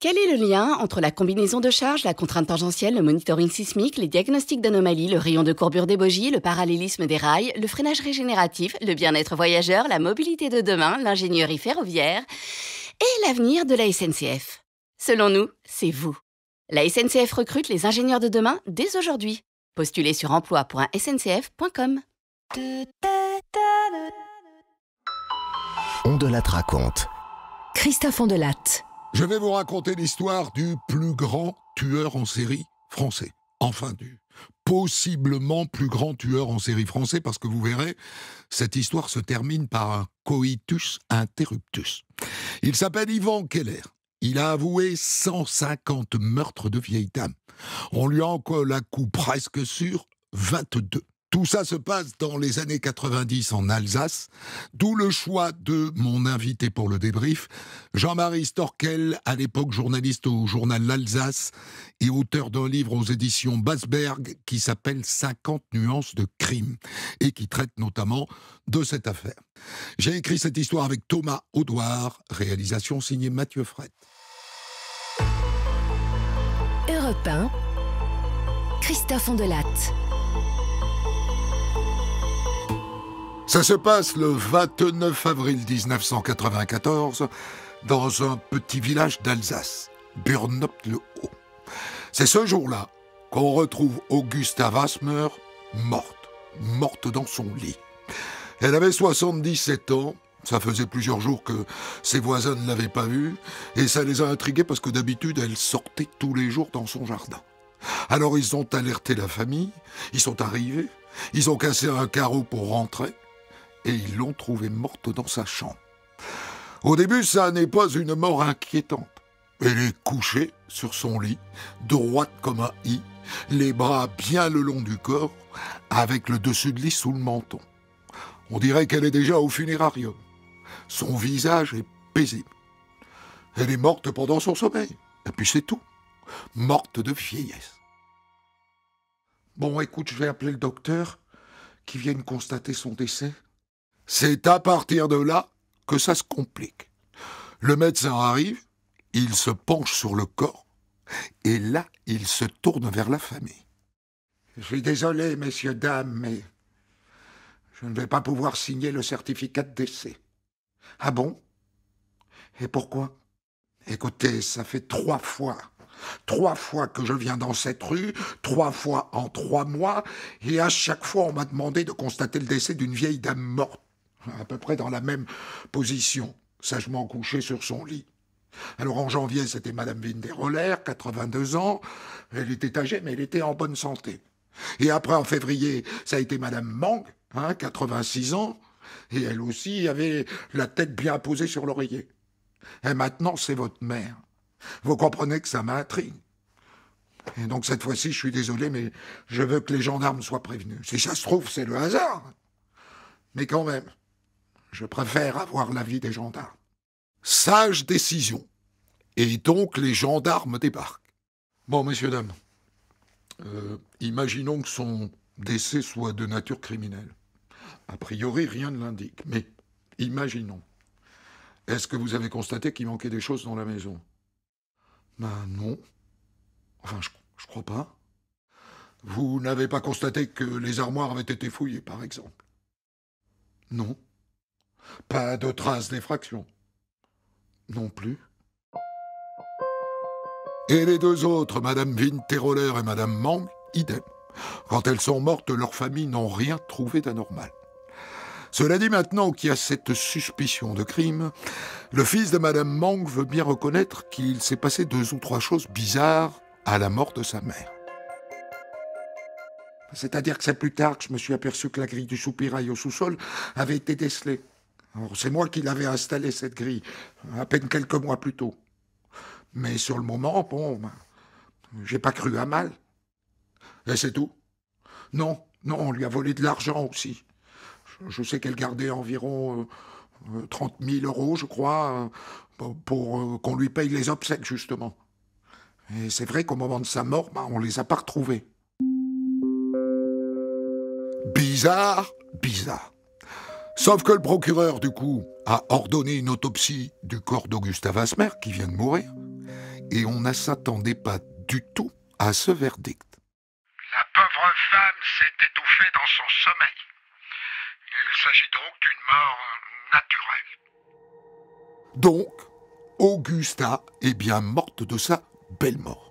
Quel est le lien entre la combinaison de charges, la contrainte tangentielle, le monitoring sismique, les diagnostics d'anomalies, le rayon de courbure des bogies, le parallélisme des rails, le freinage régénératif, le bien-être voyageur, la mobilité de demain, l'ingénierie ferroviaire et l'avenir de la SNCF? Selon nous, c'est vous. La SNCF recrute les ingénieurs de demain dès aujourd'hui. Postulez sur emploi.sncf.com. Hondelatte raconte. Christophe Hondelatte. Je vais vous raconter l'histoire du plus grand tueur en série français. Enfin, du possiblement plus grand tueur en série français, parce que vous verrez, cette histoire se termine par un coitus interruptus. Il s'appelle Yvan Keller. Il a avoué 150 meurtres de vieilles dames. On lui en colle à coup presque sûr 22. Tout ça se passe dans les années 90 en Alsace, d'où le choix de mon invité pour le débrief, Jean-Marie Storkel, à l'époque journaliste au journal L'Alsace et auteur d'un livre aux éditions Basberg qui s'appelle 50 nuances de crime et qui traite notamment de cette affaire. J'ai écrit cette histoire avec Thomas Audouard, réalisation signée Mathieu Fred. Europe 1, Christophe Hondelatte. Ça se passe le 29 avril 1994 dans un petit village d'Alsace, Burnhaupt-le-Haut. C'est ce jour-là qu'on retrouve Augusta Wasmer morte dans son lit. Elle avait 77 ans, ça faisait plusieurs jours que ses voisins ne l'avaient pas vue, et ça les a intrigués parce que d'habitude, elle sortait tous les jours dans son jardin. Alors ils ont alerté la famille, ils sont arrivés, ils ont cassé un carreau pour rentrer, et ils l'ont trouvée morte dans sa chambre. Au début, ça n'est pas une mort inquiétante. Elle est couchée sur son lit, droite comme un i, les bras bien le long du corps, avec le dessus de lit sous le menton. On dirait qu'elle est déjà au funérarium. Son visage est paisible. Elle est morte pendant son sommeil, et puis c'est tout. Morte de vieillesse. Bon, écoute, je vais appeler le docteur qui vienne constater son décès. C'est à partir de là que ça se complique. Le médecin arrive, il se penche sur le corps, et là, il se tourne vers la famille. Je suis désolé, messieurs, dames, mais je ne vais pas pouvoir signer le certificat de décès. Ah bon? Et pourquoi? Écoutez, ça fait 3 fois que je viens dans cette rue, 3 fois en 3 mois, et à chaque fois, on m'a demandé de constater le décès d'une vieille dame morte. À peu près dans la même position, sagement couchée sur son lit. Alors en janvier, c'était Mme Vindéroller, 82 ans. Elle était âgée, mais elle était en bonne santé. Et après, en février, ça a été Mme Mang, 86 ans. Et elle aussi avait la tête bien posée sur l'oreiller. Et maintenant, c'est votre mère. Vous comprenez que ça m'intrigue. Et donc cette fois-ci, je suis désolé, mais je veux que les gendarmes soient prévenus. Si ça se trouve, c'est le hasard. Mais quand même... je préfère avoir l'avis des gendarmes. Sage décision. Et donc les gendarmes débarquent. Bon, messieurs, dames, imaginons que son décès soit de nature criminelle. A priori, rien ne l'indique, mais imaginons. Est-ce que vous avez constaté qu'il manquait des choses dans la maison? Ben non. Enfin, je crois pas. Vous n'avez pas constaté que les armoires avaient été fouillées, par exemple? Non. Pas de traces d'effraction. Non plus. Et les deux autres, Mme Vindéroller et Mme Mang, idem. Quand elles sont mortes, leurs familles n'ont rien trouvé d'anormal. Cela dit, maintenant qu'il y a cette suspicion de crime, le fils de Mme Mang veut bien reconnaître qu'il s'est passé 2 ou 3 choses bizarres à la mort de sa mère. C'est-à-dire que c'est plus tard que je me suis aperçu que la grille du soupirail au sous-sol avait été décelée. C'est moi qui l'avais installée, cette grille, à peine quelques mois plus tôt. Mais sur le moment, bon, ben, j'ai pas cru à mal. Et c'est tout. Non, non, on lui a volé de l'argent aussi. Je sais qu'elle gardait environ 30 000 €, je crois, pour qu'on lui paye les obsèques, justement. Et c'est vrai qu'au moment de sa mort, ben, on les a pas retrouvés. Bizarre, bizarre. Sauf que le procureur, du coup, a ordonné une autopsie du corps d'Augusta Wasmer, qui vient de mourir, et on ne s'attendait pas du tout à ce verdict. La pauvre femme s'est étouffée dans son sommeil. Il s'agit donc d'une mort naturelle. Donc, Augusta est bien morte de sa belle mort.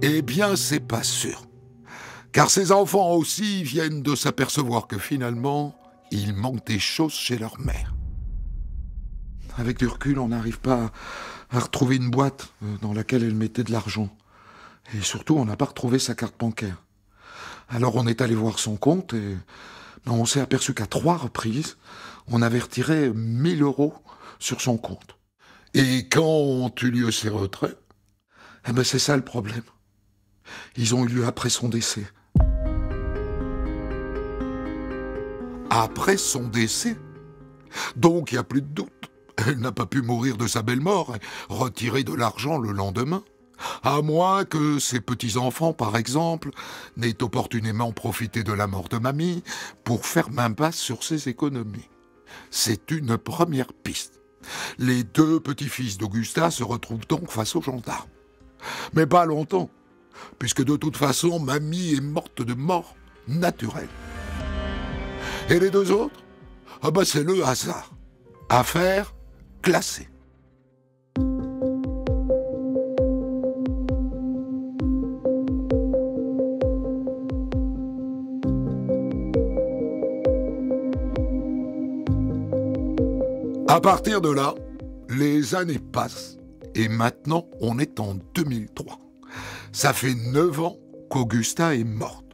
Eh bien, c'est pas sûr. Car ces enfants aussi viennent de s'apercevoir que finalement, il manque des choses chez leur mère. Avec du recul, on n'arrive pas à retrouver une boîte dans laquelle elle mettait de l'argent. Et surtout, on n'a pas retrouvé sa carte bancaire. Alors on est allé voir son compte et on s'est aperçu qu'à 3 reprises, on avait retiré 1 000 euros sur son compte. Et quand ont eu lieu ces retraits? Eh bien, c'est ça le problème. Ils ont eu lieu après son décès. Après son décès? Donc, il n'y a plus de doute. Elle n'a pas pu mourir de sa belle mort et retirer de l'argent le lendemain. À moins que ses petits-enfants, par exemple, n'aient opportunément profité de la mort de mamie pour faire main basse sur ses économies. C'est une première piste. Les 2 petits-fils d'Augusta se retrouvent donc face aux gendarmes. Mais pas longtemps, puisque de toute façon, mamie est morte de mort naturelle. Et les 2 autres? Ah ben c'est le hasard. Affaire classée. À partir de là, les années passent. Et maintenant, on est en 2003. Ça fait 9 ans qu'Augusta est morte.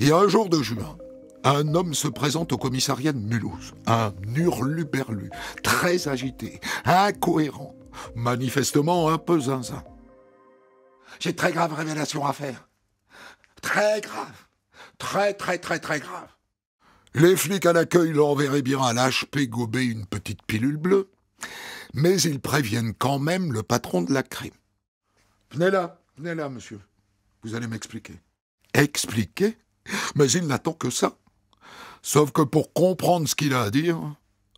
Et un jour de juin, un homme se présente au commissariat de Mulhouse. Un hurluberlu, très agité, incohérent, manifestement un peu zinzin. « J'ai de très graves révélations à faire. Très graves. Très, très, très, très graves. » Les flics à l'accueil l'enverraient bien à l'HP gober une petite pilule bleue. Mais ils préviennent quand même le patron de la crime. « venez là, monsieur. Vous allez m'expliquer. » Expliquer? Mais il n'attend que ça. Sauf que pour comprendre ce qu'il a à dire,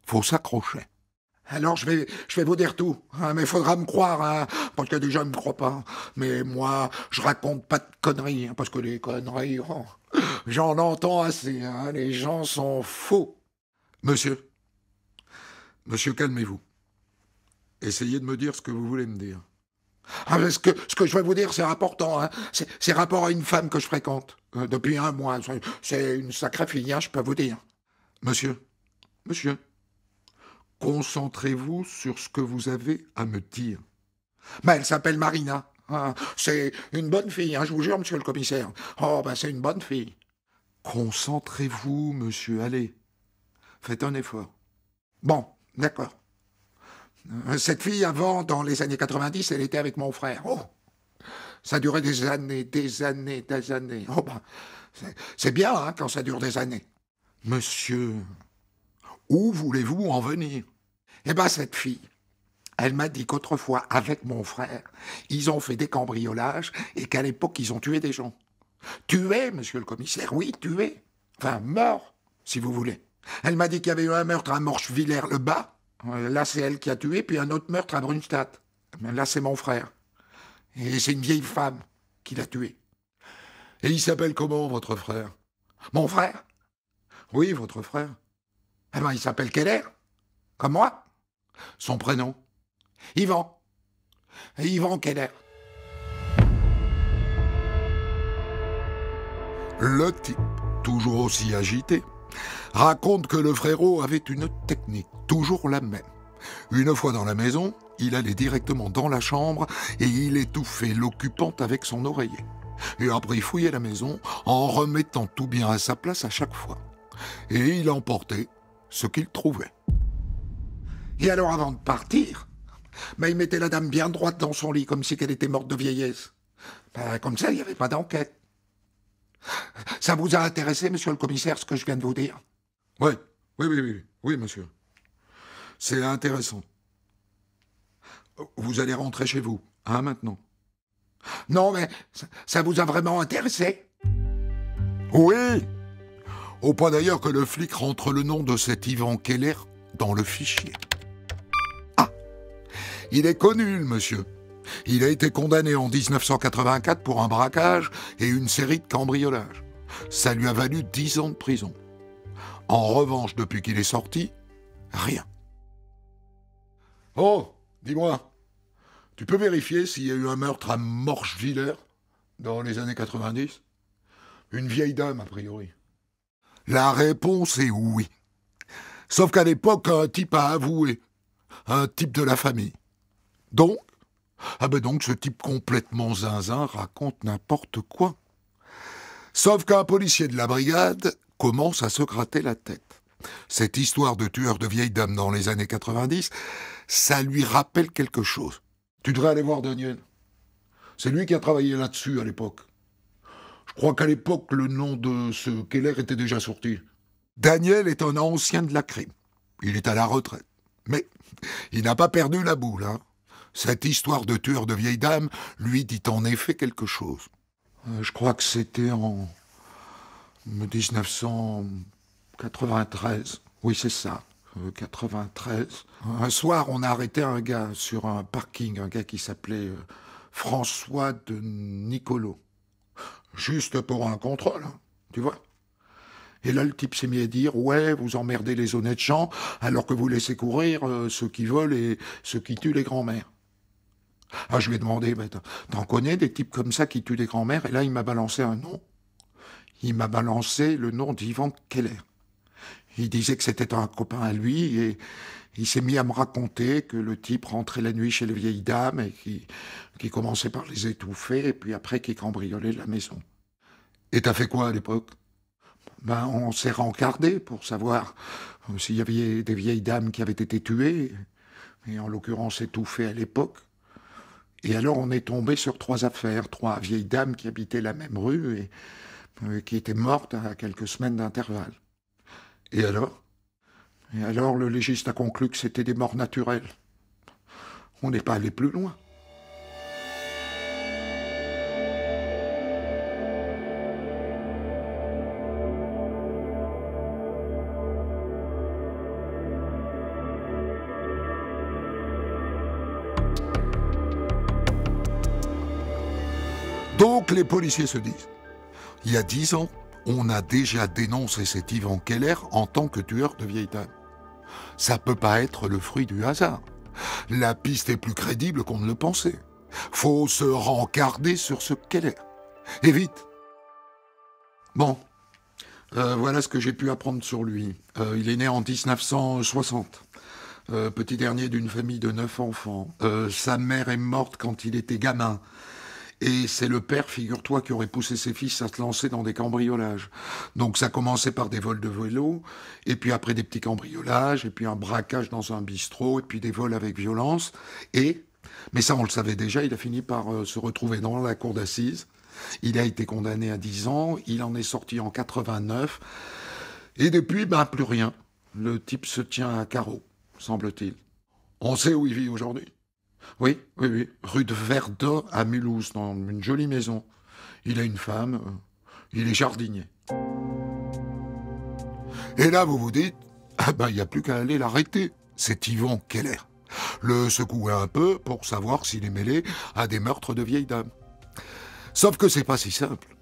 faut s'accrocher. « Alors, je vais vous dire tout, hein, mais il faudra me croire, hein, parce que déjà, je ne me crois pas. Mais moi, je raconte pas de conneries, hein, parce que les conneries, oh, j'en entends assez. Hein, les gens sont faux. »« Monsieur, calmez-vous. Essayez de me dire ce que vous voulez me dire. » Ah, mais ce que je vais vous dire, c'est important. Hein. C'est rapport à une femme que je fréquente depuis 1 mois. C'est une sacrée fille, hein, je peux vous dire. Monsieur, concentrez-vous sur ce que vous avez à me dire. Mais elle s'appelle Marina. Hein. C'est une bonne fille, hein, je vous jure, monsieur le commissaire. Oh, ben c'est une bonne fille. Concentrez-vous, monsieur, allez. Faites un effort. Bon, d'accord. Cette fille, avant, dans les années 90, elle était avec mon frère. Oh, ça durait des années. Oh ben, c'est bien, hein, quand ça dure des années. Monsieur, où voulez-vous en venir? Eh ben, cette fille, elle m'a dit qu'autrefois, avec mon frère, ils ont fait des cambriolages et qu'à l'époque, ils ont tué des gens. Tué, monsieur le commissaire, oui, tué. Enfin, mort, si vous voulez. Elle m'a dit qu'il y avait eu un meurtre à Morschwiller-le-Bas. Là, c'est elle qui a tué, puis un autre meurtre à Brunstadt. Là, c'est mon frère. Et c'est une vieille femme qui l'a tué. Et il s'appelle comment, votre frère? Mon frère? Oui, votre frère. Eh bien, il s'appelle Keller. Comme moi. Son prénom? Yvan. Yvan Keller. Le type, toujours aussi agité, raconte que le frérot avait une technique, toujours la même. Une fois dans la maison, il allait directement dans la chambre et il étouffait l'occupante avec son oreiller. Et après, il fouillait la maison en remettant tout bien à sa place à chaque fois. Et il emportait ce qu'il trouvait. Et alors, avant de partir, il mettait la dame bien droite dans son lit, comme si elle était morte de vieillesse. Comme ça, il n'y avait pas d'enquête. Ça vous a intéressé, monsieur le commissaire, ce que je viens de vous dire? Oui, monsieur. C'est intéressant. Vous allez rentrer chez vous, hein, maintenant. Non, mais ça vous a vraiment intéressé? Oui. Au point d'ailleurs que le flic rentre le nom de cet Yvan Keller dans le fichier. Ah, il est connu, le monsieur. Il a été condamné en 1984 pour un braquage et une série de cambriolages. Ça lui a valu 10 ans de prison. En revanche, depuis qu'il est sorti, rien. Oh, dis-moi, tu peux vérifier s'il y a eu un meurtre à Morschwiller dans les années 90? Une vieille dame, a priori. La réponse est oui. Sauf qu'à l'époque, un type a avoué. Un type de la famille. Donc, ah ben donc, ce type complètement zinzin raconte n'importe quoi. Sauf qu'un policier de la brigade commence à se gratter la tête. Cette histoire de tueur de vieille dame dans les années 90, ça lui rappelle quelque chose. Tu devrais aller voir Daniel. C'est lui qui a travaillé là-dessus à l'époque. Je crois qu'à l'époque, le nom de ce Keller était déjà sorti. Daniel est un ancien de la crime. Il est à la retraite. Mais il n'a pas perdu la boule, hein. Cette histoire de tueur de vieille dame lui dit en effet quelque chose. Je crois que c'était en 1993. Oui, c'est ça, 93. Un soir, on a arrêté un gars sur un parking, un gars qui s'appelait François de Nicolo. Juste pour un contrôle, hein, tu vois. Et là, le type s'est mis à dire « Ouais, vous emmerdez les honnêtes gens alors que vous laissez courir ceux qui volent et ceux qui tuent les grands-mères. » Ah, je lui ai demandé bah, « T'en connais des types comme ça qui tuent les grands-mères ?» Et là, il m'a balancé un nom. Il m'a balancé le nom d'Yvan Keller. Il disait que c'était un copain à lui et il s'est mis à me raconter que le type rentrait la nuit chez les vieilles dames et qui commençait par les étouffer et puis après qui cambriolait la maison. Et t'as fait quoi à l'époque ? Ben, on s'est rencardé pour savoir s'il y avait des vieilles dames qui avaient été tuées, et en l'occurrence étouffées à l'époque. Et alors on est tombé sur 3 affaires, 3 vieilles dames qui habitaient la même rue et qui étaient mortes à quelques semaines d'intervalle. Et alors ? Et alors le légiste a conclu que c'était des morts naturelles. On n'est pas allé plus loin. Donc les policiers se disent, il y a 10 ans, on a déjà dénoncé cet Yvan Keller en tant que tueur de vieilles dames. Ça peut pas être le fruit du hasard. La piste est plus crédible qu'on ne le pensait. Faut se rencarder sur ce Keller. Et vite. Bon, voilà ce que j'ai pu apprendre sur lui. Il est né en 1960. Petit dernier d'une famille de 9 enfants. Sa mère est morte quand il était gamin. Et c'est le père, figure-toi, qui aurait poussé ses fils à se lancer dans des cambriolages. Donc ça commençait par des vols de vélo, et puis après des petits cambriolages, et puis un braquage dans un bistrot, et puis des vols avec violence. Et, mais ça on le savait déjà, il a fini par se retrouver dans la cour d'assises. Il a été condamné à 10 ans, il en est sorti en 89, et depuis, ben plus rien. Le type se tient à carreau, semble-t-il. On sait où il vit aujourd'hui. Oui, oui, oui, rue de Verdun à Mulhouse, dans une jolie maison. Il a une femme, il est jardinier. Et là, vous vous dites, ah ben, il n'y a plus qu'à aller l'arrêter, c'est Yvan Keller. Le secouer un peu pour savoir s'il est mêlé à des meurtres de vieilles dames. Sauf que c'est pas si simple,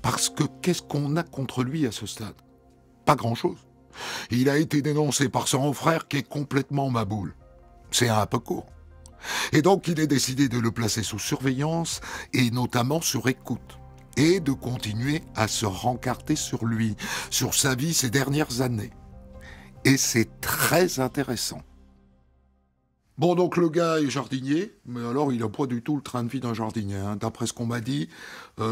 parce que qu'est-ce qu'on a contre lui à ce stade? Pas grand-chose. Il a été dénoncé par son frère qui est complètement maboule. C'est un peu court. Et donc, il est décidé de le placer sous surveillance et notamment sur écoute et de continuer à se rencarter sur lui, sur sa vie ces dernières années. Et c'est très intéressant. Bon, donc le gars est jardinier, mais alors il n'a pas du tout le train de vie d'un jardinier. Hein. D'après ce qu'on m'a dit,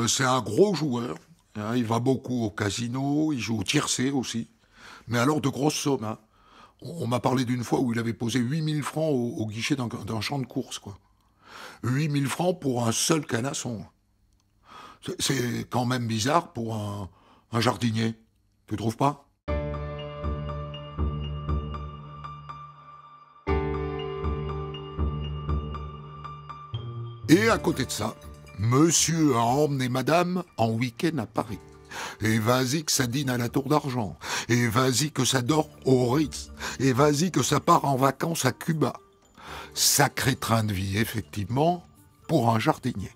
c'est un gros joueur. Hein. Il va beaucoup au casino, il joue au tiercé aussi. Mais alors de grosses sommes, hein. On m'a parlé d'une fois où il avait posé 8000 francs au guichet d'un champ de course, quoi. 8000 francs pour un seul canasson. C'est quand même bizarre pour un jardinier. Tu trouves pas ? Et à côté de ça, Monsieur a emmené madame en week-end à Paris. Et vas-y que ça dîne à la Tour d'Argent. Et vas-y que ça dort au Ritz. Et vas-y que ça part en vacances à Cuba. Sacré train de vie, effectivement, pour un jardinier.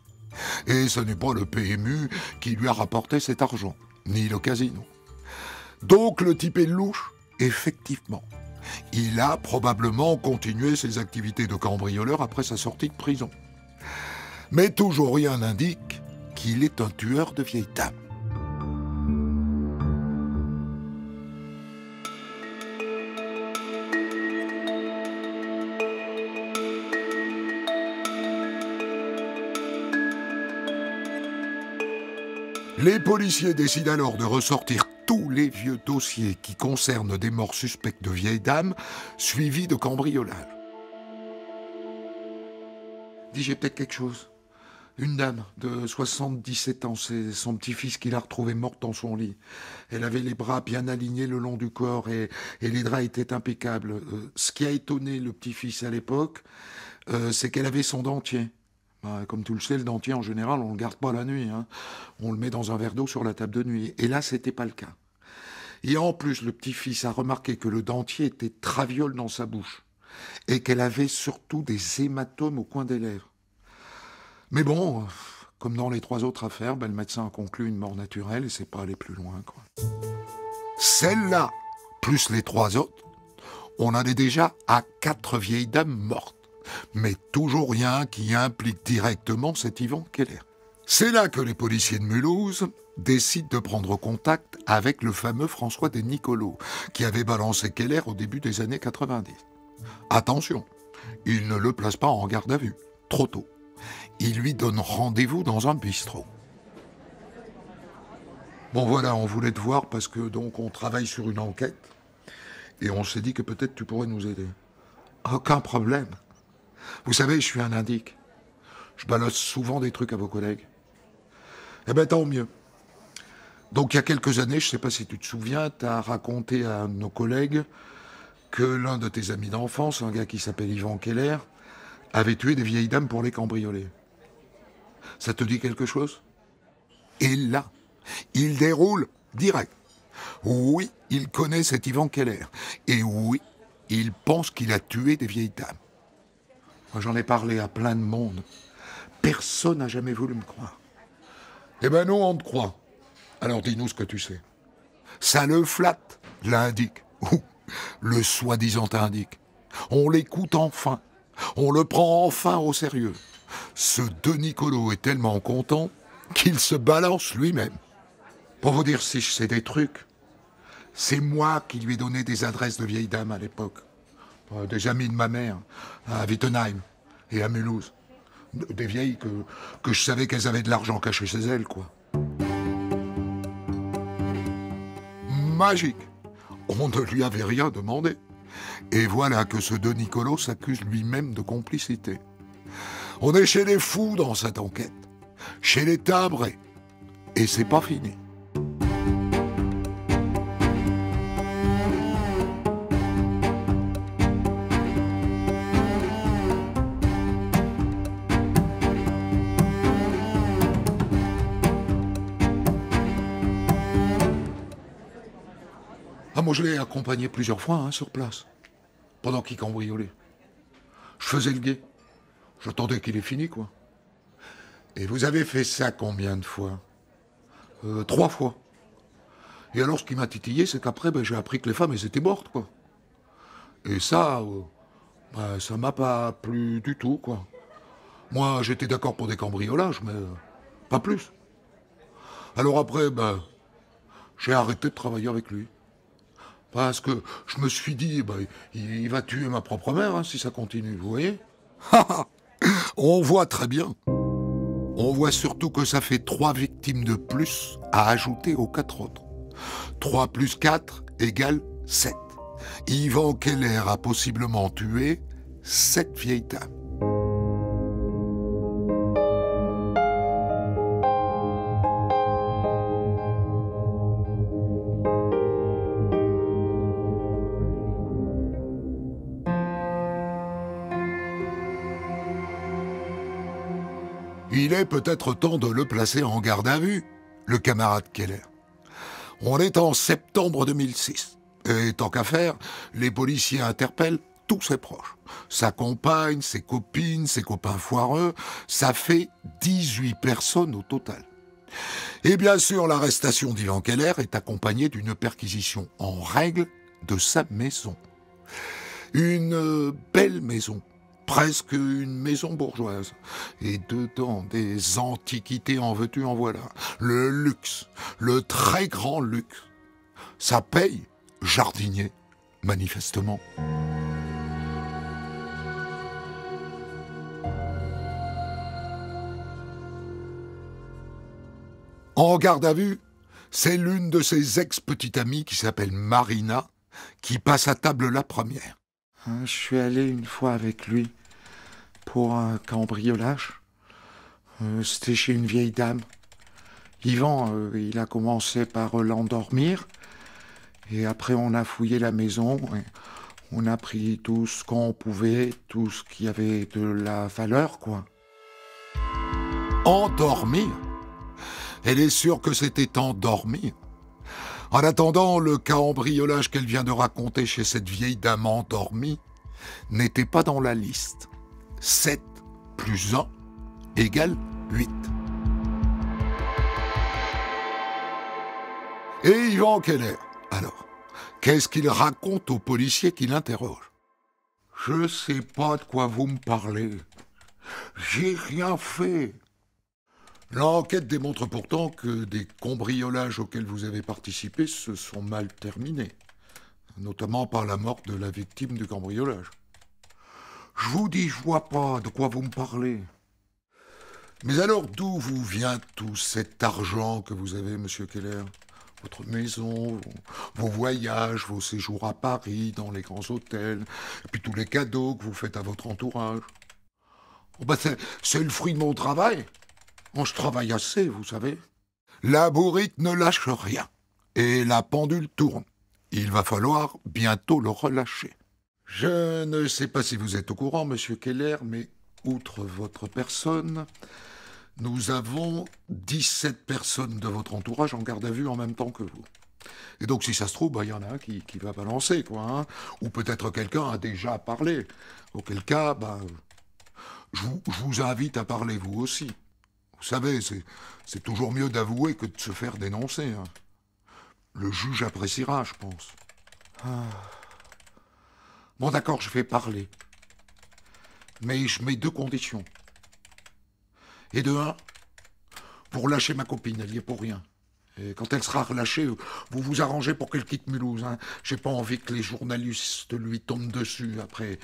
Et ce n'est pas le PMU qui lui a rapporté cet argent, ni le casino. Donc le type est louche, effectivement. Il a probablement continué ses activités de cambrioleur après sa sortie de prison. Mais toujours rien n'indique qu'il est un tueur de vieille dame. Les policiers décident alors de ressortir tous les vieux dossiers qui concernent des morts suspectes de vieilles dames suivies de cambriolage. Dis, j'ai peut-être quelque chose. Une dame de 77 ans, c'est son petit-fils qui l'a retrouvée morte dans son lit. Elle avait les bras bien alignés le long du corps et les draps étaient impeccables. Ce qui a étonné le petit-fils à l'époque, c'est qu'elle avait son dentier. Comme tu le sais, le dentier, en général, on ne le garde pas la nuit. Hein. On le met dans un verre d'eau sur la table de nuit. Et là, ce n'était pas le cas. Et en plus, le petit-fils a remarqué que le dentier était traviole dans sa bouche et qu'elle avait surtout des hématomes au coin des lèvres. Mais bon, comme dans les trois autres affaires, ben, le médecin a conclu une mort naturelle et c'est pas aller plus loin. Celle-là, plus les trois autres, on en est déjà à 4 vieilles dames mortes. Mais toujours rien qui implique directement cet Yvan Keller. C'est là que les policiers de Mulhouse décident de prendre contact avec le fameux François de Nicolo, qui avait balancé Keller au début des années 90. Attention, il ne le place pas en garde à vue, trop tôt. Il lui donne rendez-vous dans un bistrot. Bon voilà, on voulait te voir parce que donc on travaille sur une enquête et on s'est dit que peut-être tu pourrais nous aider. Aucun problème. Vous savez, je suis un indique. Je balance souvent des trucs à vos collègues. Eh bien, tant mieux. Donc, il y a quelques années, je ne sais pas si tu te souviens, tu as raconté à nos collègues que l'un de tes amis d'enfance, un gars qui s'appelle Yvan Keller, avait tué des vieilles dames pour les cambrioler. Ça te dit quelque chose? Et là, il déroule direct. Oui, il connaît cet Yvan Keller. Et oui, il pense qu'il a tué des vieilles dames. J'en ai parlé à plein de monde. Personne n'a jamais voulu me croire. Eh ben non, on te croit. Alors dis-nous ce que tu sais. Ça le flatte, l'indique. Ouh, le soi-disant indique. On l'écoute enfin. On le prend enfin au sérieux. Ce de Nicolo est tellement content qu'il se balance lui-même. Pour vous dire si je sais des trucs, c'est moi qui lui ai donné des adresses de vieilles dames à l'époque. Des amis de ma mère, à Wittenheim et à Mulhouse. Des vieilles que je savais qu'elles avaient de l'argent caché chez elles, quoi. Magique. On ne lui avait rien demandé. Et voilà que ce de Nicolo s'accuse lui-même de complicité. On est chez les fous dans cette enquête. Chez les timbrés. Et c'est pas fini. Moi, je l'ai accompagné plusieurs fois sur place, pendant qu'il cambriolait. Je faisais le guet. J'attendais qu'il ait fini, quoi. Et vous avez fait ça combien de fois? 3 fois. Et alors, ce qui m'a titillé, c'est qu'après, ben, j'ai appris que les femmes, elles étaient mortes, quoi. Et ça, ben, ça m'a pas plu du tout, quoi. Moi, j'étais d'accord pour des cambriolages, mais pas plus. Alors après, ben, j'ai arrêté de travailler avec lui. Parce que je me suis dit, bah, il va tuer ma propre mère si ça continue, vous voyez. On voit très bien. On voit surtout que ça fait 3 victimes de plus à ajouter aux 4 autres. 3 plus 4 égale 7. Yvan Keller a possiblement tué 7 vieilles dames. Il Il est peut-être temps de le placer en garde à vue, le camarade Keller. On est en septembre 2006. Et tant qu'à faire, les policiers interpellent tous ses proches. Sa compagne, ses copines, ses copains foireux, ça fait 18 personnes au total. Et bien sûr, l'arrestation d'Yvan Keller est accompagnée d'une perquisition en règle de sa maison. Une belle maison, presque une maison bourgeoise. Et dedans, des antiquités en veux-tu, en voilà. Le luxe, le très grand luxe. Ça paye, jardinier, manifestement. En garde à vue, c'est l'une de ses ex-petites amies qui s'appelle Marina qui passe à table la première. Je suis allé une fois avec lui pour un cambriolage. C'était chez une vieille dame. Yvan, il a commencé par l'endormir. Et après, on a fouillé la maison. On a pris tout ce qu'on pouvait, tout ce qui avait de la valeur, quoi. Endormir ? Elle est sûre que c'était endormi. En attendant, le cambriolage qu'elle vient de raconter chez cette vieille dame endormie n'était pas dans la liste. 7 plus 1 égale 8. Et Yvan Keller, alors, qu'est-ce qu'il raconte aux policiers qui l'interrogent? « Je sais pas de quoi vous me parlez. J'ai rien fait. » L'enquête démontre pourtant que des cambriolages auxquels vous avez participé se sont mal terminés, notamment par la mort de la victime du cambriolage. Je vous dis, je vois pas de quoi vous me parlez. Mais alors d'où vous vient tout cet argent que vous avez, monsieur Keller? Votre maison, vos voyages, vos séjours à Paris, dans les grands hôtels, et puis tous les cadeaux que vous faites à votre entourage. Oh ben c'est le fruit de mon travail. Moi, je travaille assez, vous savez. La bourrique ne lâche rien. Et la pendule tourne. Il va falloir bientôt le relâcher. Je ne sais pas si vous êtes au courant, monsieur Keller, mais outre votre personne, nous avons 17 personnes de votre entourage en garde à vue en même temps que vous. Et donc, si ça se trouve, bah, y en a un qui va balancer, quoi. Hein, ou peut-être quelqu'un a déjà parlé. Auquel cas, bah, je vous invite à parler vous aussi. Vous savez, c'est toujours mieux d'avouer que de se faire dénoncer. Hein. Le juge appréciera, je pense. Ah. Bon, d'accord, je vais parler. Mais je mets deux conditions. Et de un, pour lâcher ma copine, elle y est pour rien. Et quand elle sera relâchée, vous vous arrangez pour qu'elle quitte Mulhouse. Hein. J'ai pas envie que les journalistes lui tombent dessus après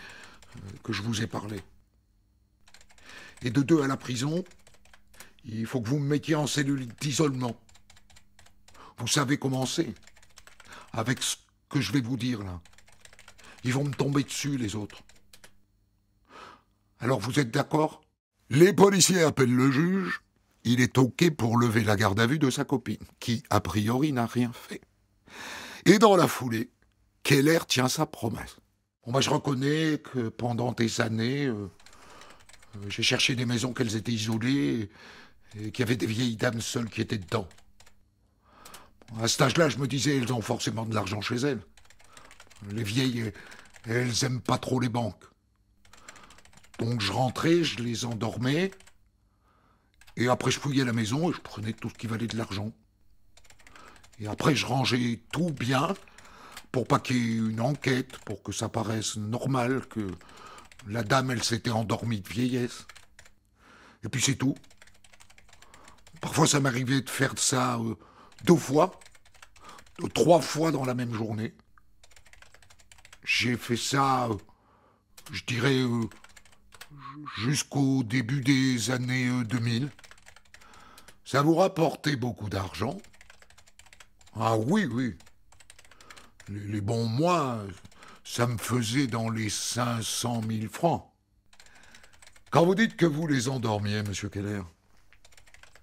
que je vous ai parlé. Et de deux, à la prison... Il faut que vous me mettiez en cellule d'isolement. Vous savez comment c'est, avec ce que je vais vous dire, là. Ils vont me tomber dessus, les autres. Alors, vous êtes d'accord? Les policiers appellent le juge. Il est OK pour lever la garde à vue de sa copine, qui, a priori, n'a rien fait. Et dans la foulée, Keller tient sa promesse. Bon, bah, je reconnais que pendant des années, j'ai cherché des maisons qu'elles étaient isolées... et qu'il y avait des vieilles dames seules qui étaient dedans. À cet âge-là, je me disais, elles ont forcément de l'argent chez elles. Les vieilles, elles n'aiment pas trop les banques. Donc je rentrais, je les endormais, et après je fouillais la maison et je prenais tout ce qui valait de l'argent. Et après je rangeais tout bien, pour pas qu'il y ait une enquête, pour que ça paraisse normal, que la dame, elle s'était endormie de vieillesse. Et puis c'est tout. Parfois, ça m'arrivait de faire ça 2 fois, 3 fois dans la même journée. J'ai fait ça, je dirais, jusqu'au début des années 2000. Ça vous rapportait beaucoup d'argent. Ah oui, oui. Les bons mois, ça me faisait dans les 500 000 francs. Quand vous dites que vous les endormiez, monsieur Keller,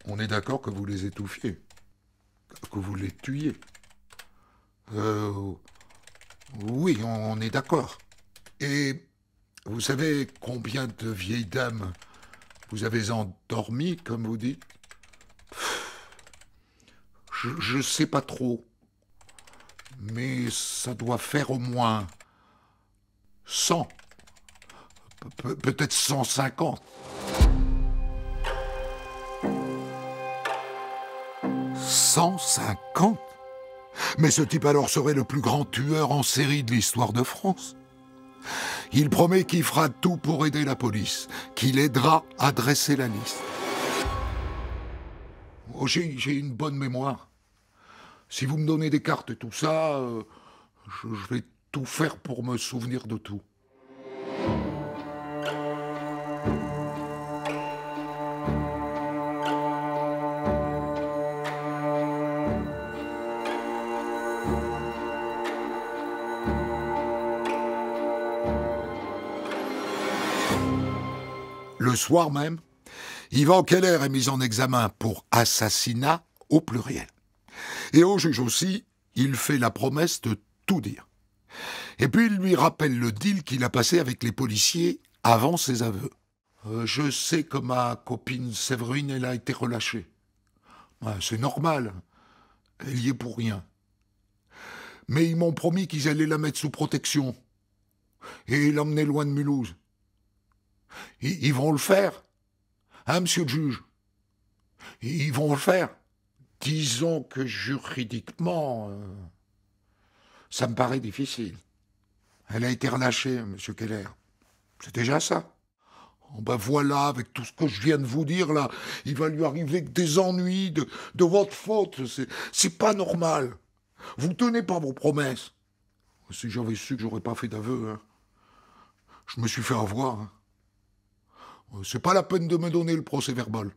on est d'accord que vous les étouffiez, que vous les tuiez. Oui, on est d'accord. Et vous savez combien de vieilles dames Vous avez endormi, comme vous dites. Je ne sais pas trop, mais ça doit faire au moins 100, peut-être 150. « 150 ? Mais ce type alors serait le plus grand tueur en série de l'histoire de France. Il promet qu'il fera tout pour aider la police, qu'il aidera à dresser la liste. Oh, j'ai une bonne mémoire. Si vous me donnez des cartes et tout ça, je vais tout faire pour me souvenir de tout. » Le soir même, Yvan Keller est mis en examen pour assassinat au pluriel. Et au juge aussi, il fait la promesse de tout dire. Et puis il lui rappelle le deal qu'il a passé avec les policiers avant ses aveux. Je sais que ma copine Séverine, elle a été relâchée. C'est normal, elle y est pour rien. Mais ils m'ont promis qu'ils allaient la mettre sous protection et l'emmener loin de Mulhouse. Ils vont le faire, hein, monsieur le juge? Ils vont le faire. Disons que juridiquement, ça me paraît difficile. Elle a été relâchée, monsieur Keller. C'est déjà ça. Oh ben voilà, avec tout ce que je viens de vous dire, là, il va lui arriver que des ennuis de votre faute. C'est pas normal. Vous tenez pas vos promesses. Si j'avais su que j'aurais pas fait d'aveu, hein. Je me suis fait avoir, hein. C'est pas la peine de me donner le procès-verbal.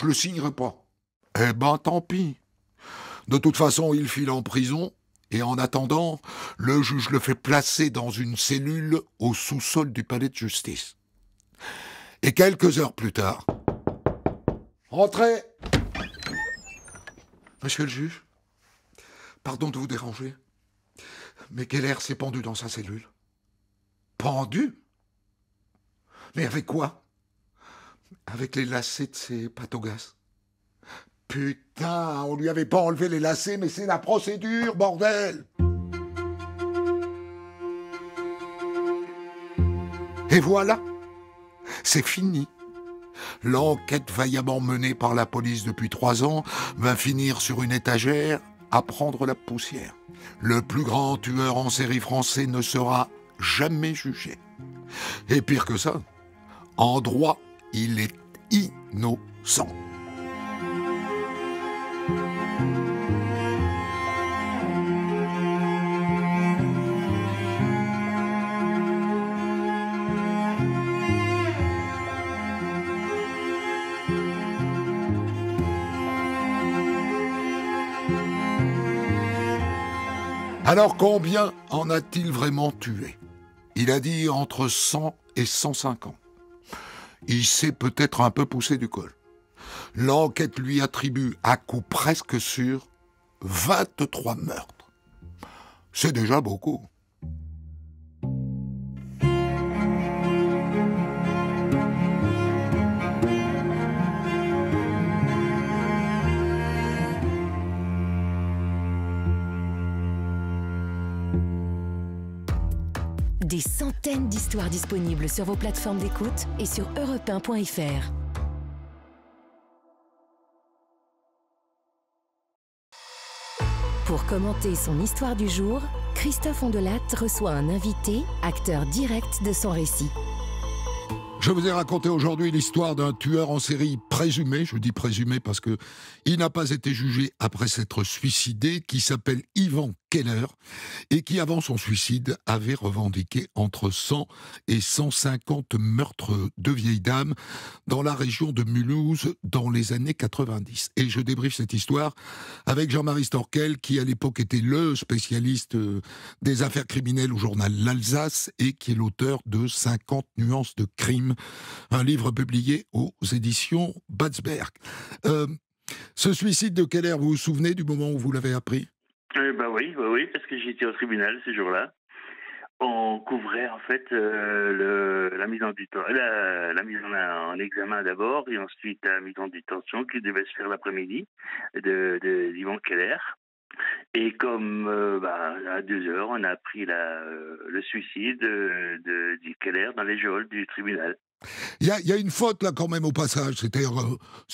Je le signerai pas. Eh ben, tant pis. De toute façon, il file en prison, et en attendant, le juge le fait placer dans une cellule au sous-sol du palais de justice. Et quelques heures plus tard... Entrez! Monsieur le juge, pardon de vous déranger, mais Keller s'est pendu dans sa cellule. Pendu? Mais avec quoi? Avec les lacets de ses patogas. Putain, on lui avait pas enlevé les lacets, mais c'est la procédure, bordel! Et voilà, c'est fini. L'enquête vaillamment menée par la police depuis 3 ans va finir sur une étagère à prendre la poussière. Le plus grand tueur en série français ne sera jamais jugé. Et pire que ça, en droit, il est innocent. Alors combien en a-t-il vraiment tué? Il a dit entre 100 et 150. Il s'est peut-être un peu poussé du col. L'enquête lui attribue à coup presque sûr 23 meurtres. C'est déjà beaucoup. Des centaines d'histoires disponibles sur vos plateformes d'écoute et sur Europe 1.fr. Pour commenter son histoire du jour, Christophe Hondelatte reçoit un invité, acteur direct de son récit. Je vous ai raconté aujourd'hui l'histoire d'un tueur en série présumé, je dis présumé parce qu'il n'a pas été jugé après s'être suicidé, qui s'appelle Yvan Keller et qui, avant son suicide, avait revendiqué entre 100 et 150 meurtres de vieilles dames dans la région de Mulhouse dans les années 90. Et je débriefe cette histoire avec Jean-Marie Storkel, qui à l'époque était le spécialiste des affaires criminelles au journal L'Alsace et qui est l'auteur de 50 nuances de crime, un livre publié aux éditions Bastberg. Ce suicide de Keller, vous vous souvenez du moment où vous l'avez appris? Oui, parce que j'étais au tribunal ce jour-là. On couvrait en fait la mise en examen d'abord et ensuite la mise en détention qui devait se faire l'après-midi de Yvan Keller. Et comme à 2h, on a appris le suicide de Keller dans les geôles du tribunal. Il y a une faute là quand même au passage,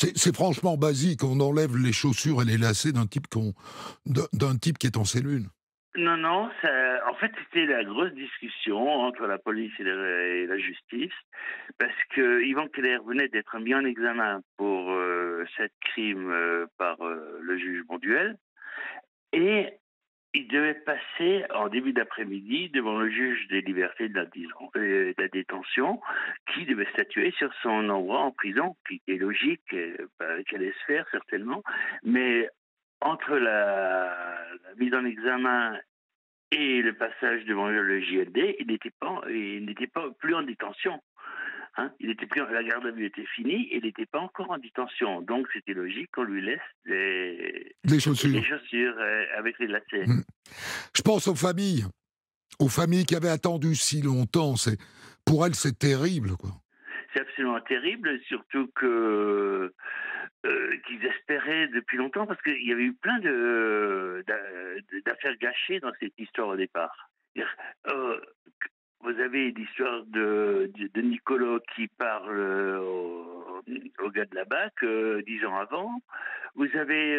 c'est franchement basique, on enlève les chaussures et les lacets d'un type qui est en cellule. Non, en fait c'était la grosse discussion entre la police et la justice, parce que Yvan Keller venait d'être mis en examen pour 7 crimes par le juge Bonduel, et il devait passer en début d'après-midi devant le juge des libertés de la détention, qui devait statuer sur son envoi en prison, qui est logique, qu'elle allait se faire certainement, mais entre la mise en examen et le passage devant le JLD, il n'était pas plus en détention. La garde à vue était finie et il n'était pas encore en détention. Donc c'était logique qu'on lui laisse des chaussures. Des chaussures avec les lacets. Je pense aux familles qui avaient attendu si longtemps. Pour elles, c'est terrible, quoi. C'est absolument terrible, surtout qu'ils espéraient depuis longtemps, parce qu'il y avait eu plein d'affaires gâchées dans cette histoire au départ. Vous avez l'histoire de Nicolo qui parle au gars de la BAC 10 ans avant. Vous avez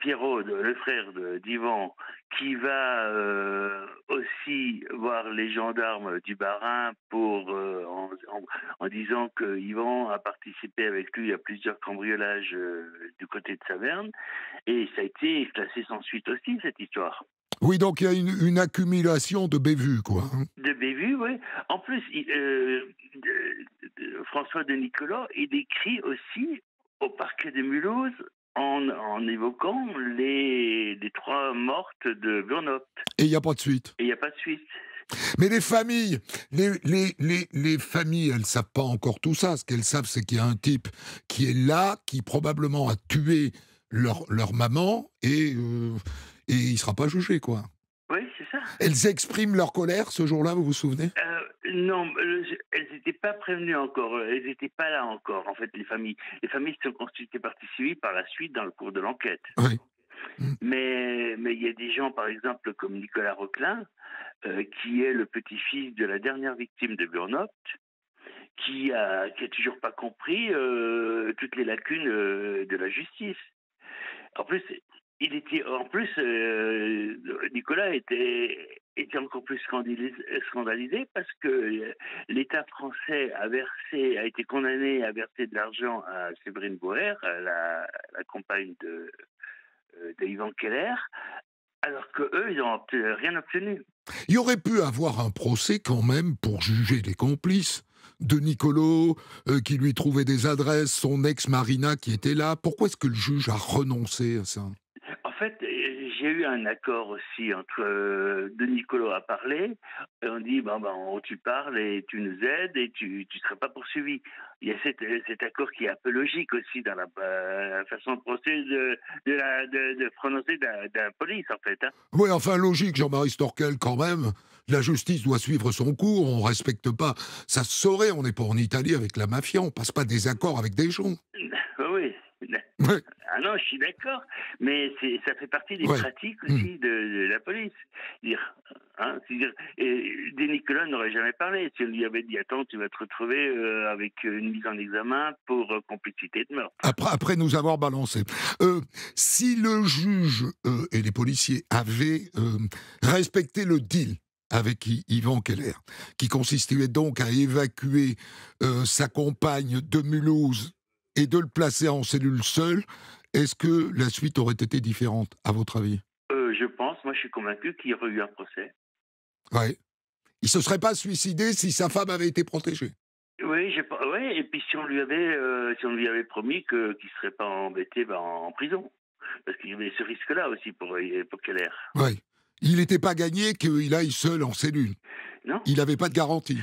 Pierrot, le frère d'Yvan, qui va aussi voir les gendarmes du Bas-Rhin en disant que Yvan a participé avec lui à plusieurs cambriolages du côté de Saverne. Et ça a été classé sans suite aussi, cette histoire. Oui, donc il y a une accumulation de bévues, quoi. De bévues, oui. En plus, François de Nicolo, il écrit aussi au parquet de Mulhouse en évoquant les 3 mortes de Burnhaupt. Et il n'y a pas de suite. Mais les familles, elles ne savent pas encore tout ça. Ce qu'elles savent, c'est qu'il y a un type qui est là, qui probablement a tué leur maman et il ne sera pas jugé, quoi. Oui, c'est ça. Elles expriment leur colère ce jour-là, vous vous souvenez ? Non, elles n'étaient pas prévenues encore. Elles n'étaient pas là encore, en fait, les familles. Les familles se sont constituées partie civile par la suite dans le cours de l'enquête. Oui. Mais il y a des gens, par exemple, comme Nicolas Roquelin, qui est le petit-fils de la dernière victime de Burnhaupt, qui a toujours pas compris toutes les lacunes de la justice. En plus... Nicolas était encore plus scandalisé parce que l'État français a été condamné à verser de l'argent à Séverine Boer, la compagne de Yvan Keller, alors qu'eux, ils n'ont rien obtenu. Il y aurait pu avoir un procès quand même pour juger les complices de Nicolo, qui lui trouvait des adresses, son ex Marina qui était là. Pourquoi est-ce que le juge a renoncé à ça ? En fait, j'ai eu un accord aussi entre De Nicolo a parlé, et on dit tu parles et tu nous aides et tu seras pas poursuivi. Il y a cet accord qui est un peu logique aussi dans la façon de procéder de prononcer de la police, en fait. Hein. Oui, enfin logique, Jean-Marie Storkel, quand même. La justice doit suivre son cours, on ne respecte pas. Ça se saurait, on n'est pas en Italie avec la mafia, on ne passe pas des accords avec des gens. Oui. Ouais. Ah non, je suis d'accord, mais ça fait partie des pratiques aussi de la police. Des Nicolas n'aurait jamais parlé. Si on lui avait dit, attends, tu vas te retrouver avec une mise en examen pour complicité de meurtre. Après nous avoir balancé. Si le juge et les policiers avaient respecté le deal avec Yvan Keller, qui consistait donc à évacuer sa compagne de Mulhouse et de le placer en cellule seule, est-ce que la suite aurait été différente, à votre avis ? Je pense, moi je suis convaincu qu'il y aurait eu un procès. Oui. Il ne se serait pas suicidé si sa femme avait été protégée. Oui, et puis si on lui avait promis qu'il ne serait pas embêté en prison. Parce qu'il y avait ce risque-là aussi pour Keller. Oui. Il n'était pas gagné qu'il aille seul en cellule. Non. Il n'avait pas de garantie.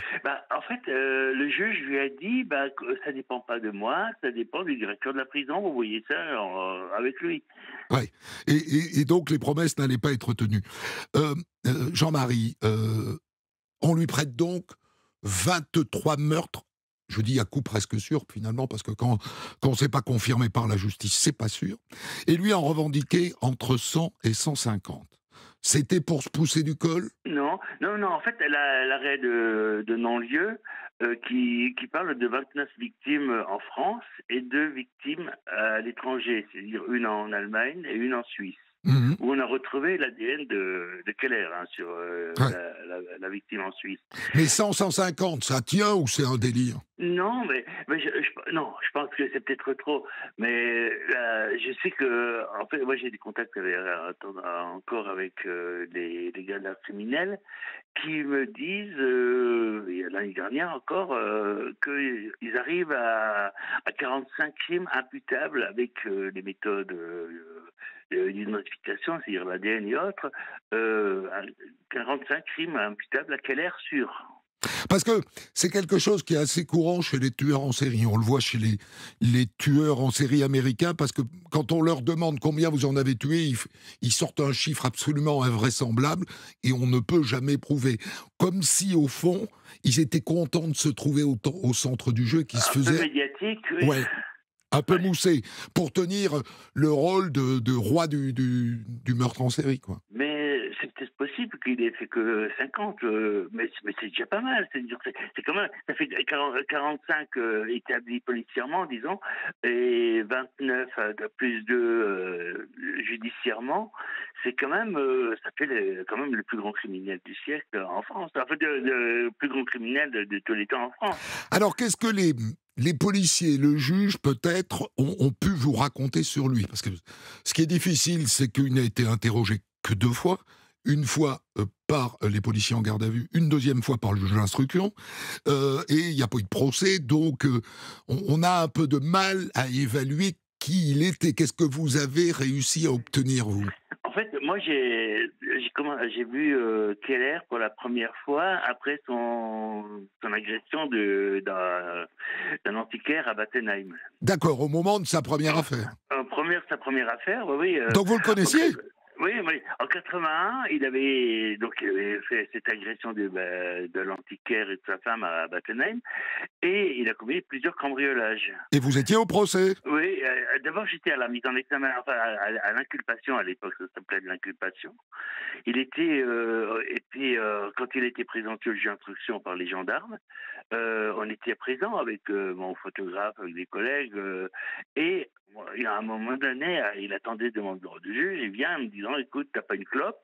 En fait, le juge lui a dit que ça ne dépend pas de moi, ça dépend du directeur de la prison, vous voyez ça avec lui. Oui, et donc les promesses n'allaient pas être tenues. Jean-Marie, on lui prête donc 23 meurtres, je dis à coup presque sûr finalement, parce que quand c'est pas confirmé par la justice, c'est pas sûr, et lui en revendiquait entre 100 et 150. C'était pour se pousser du col? Non, en fait, l'arrêt de non-lieu qui parle de 29 victimes en France et 2 victimes à l'étranger, c'est-à-dire une en Allemagne et une en Suisse, où on a retrouvé l'ADN de Keller sur la victime en Suisse. Mais 100, 150, ça tient ou c'est un délire? Non, mais je pense que c'est peut-être trop. Mais je sais que, en fait, moi j'ai des contacts avec des gars de l'art criminel qui me disent, l'année dernière encore, qu'ils arrivent à 45 crimes imputables avec des méthodes d'identification, c'est-à-dire l'ADN et autres, 45 crimes imputables à Keller sur... Parce que c'est quelque chose qui est assez courant chez les tueurs en série. On le voit chez les tueurs en série américains, parce que quand on leur demande combien vous en avez tué, ils sortent un chiffre absolument invraisemblable et on ne peut jamais prouver. Comme si, au fond, ils étaient contents de se trouver au centre du jeu qui se faisait... Un peu médiatique, oui. Ouais. Un peu moussé, pour tenir le rôle de roi du meurtre en série, quoi. Mais c'est peut-être possible qu'il n'ait fait que 50, mais c'est déjà pas mal. C'est quand même, ça fait 45 établis policièrement, disons, et 29 plus 2 judiciairement. C'est quand même, ça fait quand même le plus grand criminel du siècle en France. En fait, le plus grand criminel de tous les temps en France. Alors, qu'est-ce que les policiers, le juge, peut-être, ont pu vous raconter sur lui? Parce que ce qui est difficile, c'est qu'il n'a été interrogé que 2 fois. Une fois par les policiers en garde à vue, une deuxième fois par le juge d'instruction. Et il n'y a pas eu de procès, donc on a un peu de mal à évaluer qui il était. Qu'est-ce que vous avez réussi à obtenir, vous? En fait, moi, j'ai vu Keller pour la première fois après son agression d'un antiquaire à Battenheim. D'accord, au moment de sa première affaire. Sa première affaire, oui. Donc vous le connaissiez? Oui, en 81, il avait fait cette agression de l'antiquaire et de sa femme à Battenheim, et il a commis plusieurs cambriolages. Et vous étiez au procès? Oui, d'abord j'étais à la mise en examen, enfin à l'inculpation à l'époque, ça s'appelait de l'inculpation. Il était, quand il était présenté au juge d'instruction par les gendarmes, on était présent avec mon photographe, avec des collègues, et à un moment donné, il attendait devant le bureau du juge, il vient en me disant « Écoute, t'as pas une clope ?»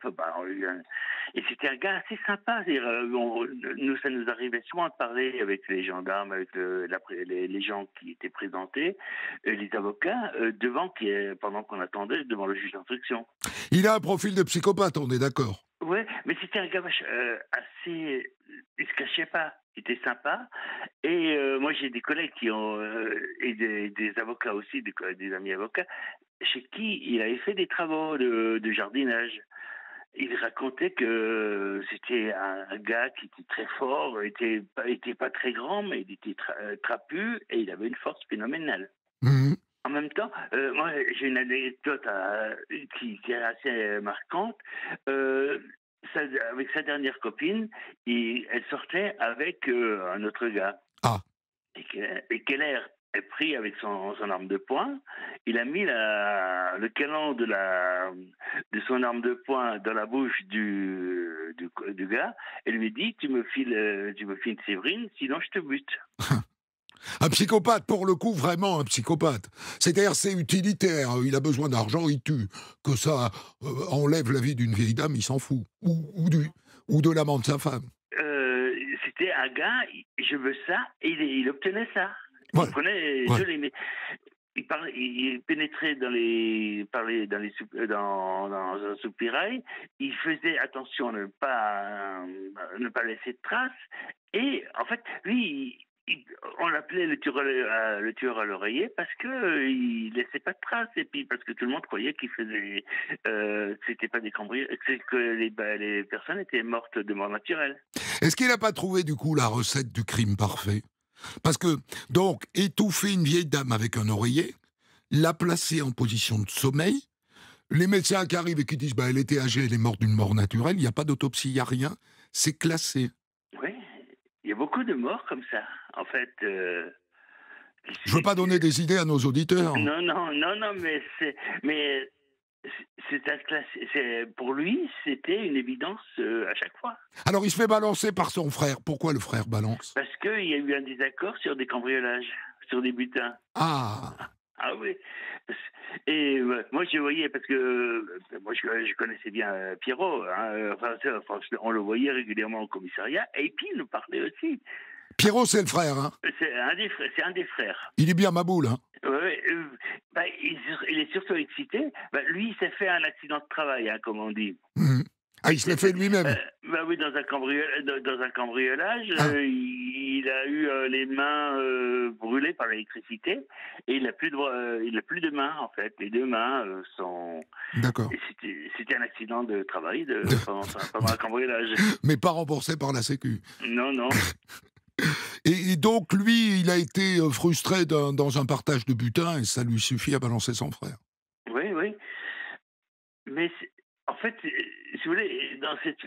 Et c'était un gars assez sympa. Ça nous arrivait souvent de parler avec les gendarmes, avec les gens qui étaient présentés, les avocats, pendant qu'on attendait devant le juge d'instruction. Il a un profil de psychopathe, on est d'accord? Oui, mais c'était un gars assez... Il se cachait pas. C'était sympa. Et moi, j'ai des collègues qui ont... et des avocats aussi, des amis avocats, chez qui il avait fait des travaux de jardinage. Il racontait que c'était un gars qui était très fort, était pas très grand, mais il était trapu, et il avait une force phénoménale. Mmh. En même temps, moi, j'ai une anecdote qui est assez marquante. Avec sa dernière copine, elle sortait avec un autre gars. Ah. Et Keller est pris avec son arme de poing. Il a mis le canon de son arme de poing dans la bouche du gars et lui dit « Tu me files Séverine, sinon je te bute. » Un psychopathe, pour le coup, vraiment un psychopathe. C'est-à-dire, c'est utilitaire. Il a besoin d'argent, il tue. Que ça enlève la vie d'une vieille dame, il s'en fout. Ou de l'amant de sa femme. C'était un gars, je veux ça, et il obtenait ça. Ouais. Il pénétrait dans un soupirail, il faisait attention à ne pas laisser de traces, et en fait, lui... On l'appelait le tueur à l'oreiller parce qu'il ne laissait pas de traces et puis parce que tout le monde croyait qu'il faisait. C'était pas des cambriolages, que les personnes étaient mortes de mort naturelle. Est-ce qu'il n'a pas trouvé du coup la recette du crime parfait? Parce que, donc, étouffer une vieille dame avec un oreiller, la placer en position de sommeil, les médecins qui arrivent et qui disent bah, « elle était âgée, elle est morte d'une mort naturelle », il n'y a pas d'autopsie, il n'y a rien, c'est classé. Oui, il y a beaucoup de morts comme ça, en fait. Je ne veux pas donner des idées à nos auditeurs. Non, non, non, non, mais pour lui, c'était une évidence à chaque fois. Alors, il se fait balancer par son frère. Pourquoi le frère balance? Parce qu'il y a eu un désaccord sur des cambriolages, sur des butins. Ah. Ah oui. Et moi, je voyais, parce que moi, je connaissais bien Pierrot. Hein, enfin, on le voyait régulièrement au commissariat. Et puis, il nous parlait aussi. Pierrot, c'est le frère, hein? C'est un des frères. Il est bien ma boule, hein? Bah, il est surtout excité. Bah, lui, il s'est fait un accident de travail, hein, comme on dit. Mmh. Ah, il se l'est fait lui-même? Bah oui, dans un cambriolage, ah. Il a eu les mains brûlées par l'électricité et il n'a plus, plus de mains, en fait. Les deux mains sont... D'accord. C'était un accident de travail pendant un cambriolage. Mais pas remboursé par la Sécu. Non, non. Et donc, lui, il a été frustré dans un partage de butin et ça lui suffit à balancer son frère. Oui, oui. Mais en fait, si vous voulez, dans cette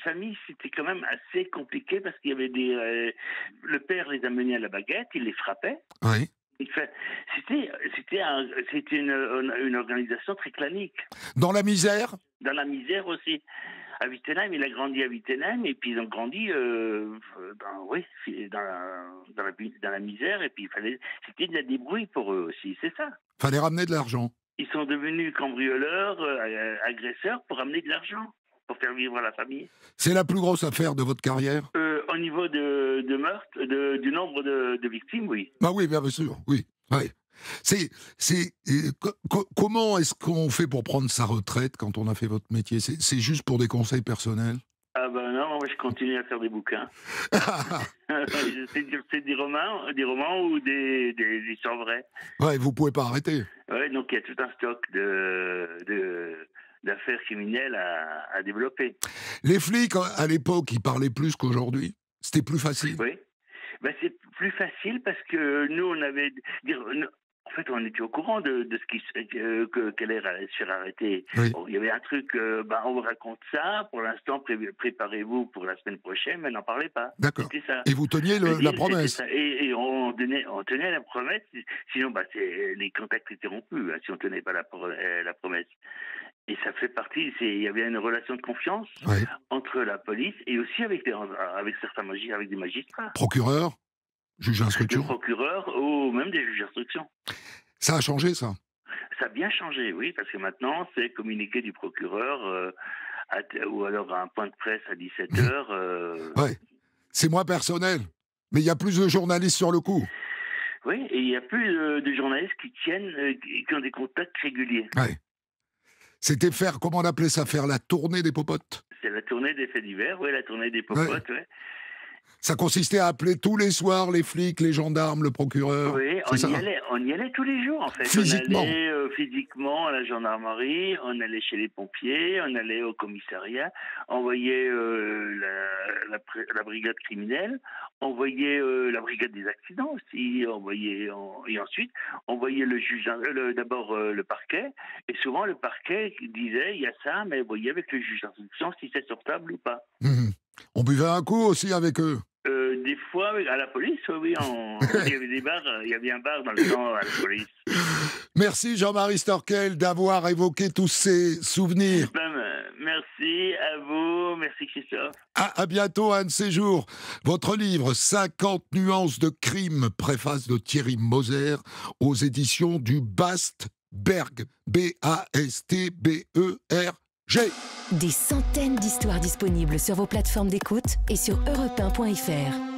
famille, c'était quand même assez compliqué parce qu'il y avait des... le père les amenait à la baguette, il les frappait. Oui. C'était une organisation très clanique. Dans la misère? Dans la misère aussi. À Wittenheim, il a grandi à Wittenheim, et puis ils ont grandi dans la misère, et puis c'était de la débrouille pour eux aussi, c'est ça. Il fallait ramener de l'argent. Ils sont devenus cambrioleurs, agresseurs, pour ramener de l'argent, pour faire vivre la famille. C'est la plus grosse affaire de votre carrière? Au niveau de meurtre, du nombre de victimes, oui. Bah oui, bien sûr, oui. Ouais. Comment est-ce qu'on fait pour prendre sa retraite quand on a fait votre métier? C'est juste pour des conseils personnels? Ah ben non, moi je continue à faire des bouquins. C'est des romans ou des histoires vraies. Ouais, vous pouvez pas arrêter. Ouais, donc il y a tout un stock d'affaires criminelles à développer. Les flics, à l'époque, ils parlaient plus qu'aujourd'hui. C'était plus facile. Oui, ben, c'est plus facile parce que nous, on avait... En fait, on était au courant de ce que Keller allait se faire arrêter. Oui. Bon, il y avait un truc, bah, on vous raconte ça, pour l'instant, préparez-vous pour la semaine prochaine, mais n'en parlez pas. D'accord. Et vous teniez la promesse. Et on tenait la promesse, sinon bah, les contacts étaient rompus, hein, si on ne tenait pas la promesse. Et ça fait partie, il y avait une relation de confiance oui. entre la police et aussi avec des magistrats. Procureurs? Juge d'instruction. Procureur ou même des juges d'instruction. Ça a changé, ça? Ça a bien changé, oui, parce que maintenant, c'est communiqué du procureur ou alors un point de presse à 17 h. Ouais. C'est moins personnel, mais il y a plus de journalistes sur le coup. Oui, et il y a plus de journalistes qui ont des contacts réguliers. Ouais. C'était faire, comment on appelait ça, faire la tournée des popotes? C'est la tournée des faits divers, oui, la tournée des popotes, oui. Ouais. Ça consistait à appeler tous les soirs les flics, les gendarmes, le procureur. Oui, on y allait tous les jours en fait. Physiquement. On allait physiquement à la gendarmerie, on allait chez les pompiers, on allait au commissariat, on voyait la brigade criminelle, on voyait la brigade des accidents aussi, et ensuite on voyait le juge, d'abord le parquet, et souvent le parquet disait il y a ça, mais voyez avec le juge d'instruction si c'est sur table ou pas. Mmh. On buvait un coup aussi avec eux? Des fois, à la police, oui. Il y avait un bar dans le temps à la police. Merci Jean-Marie Storkel d'avoir évoqué tous ces souvenirs. Merci à vous, merci Christophe. À bientôt, un de ces jours. Votre livre, 50 nuances de crime, préface de Thierry Moser, aux éditions du Bastberg. B-A-S-T-B-E-R. Des centaines d'histoires disponibles sur vos plateformes d'écoute et sur europe1.fr.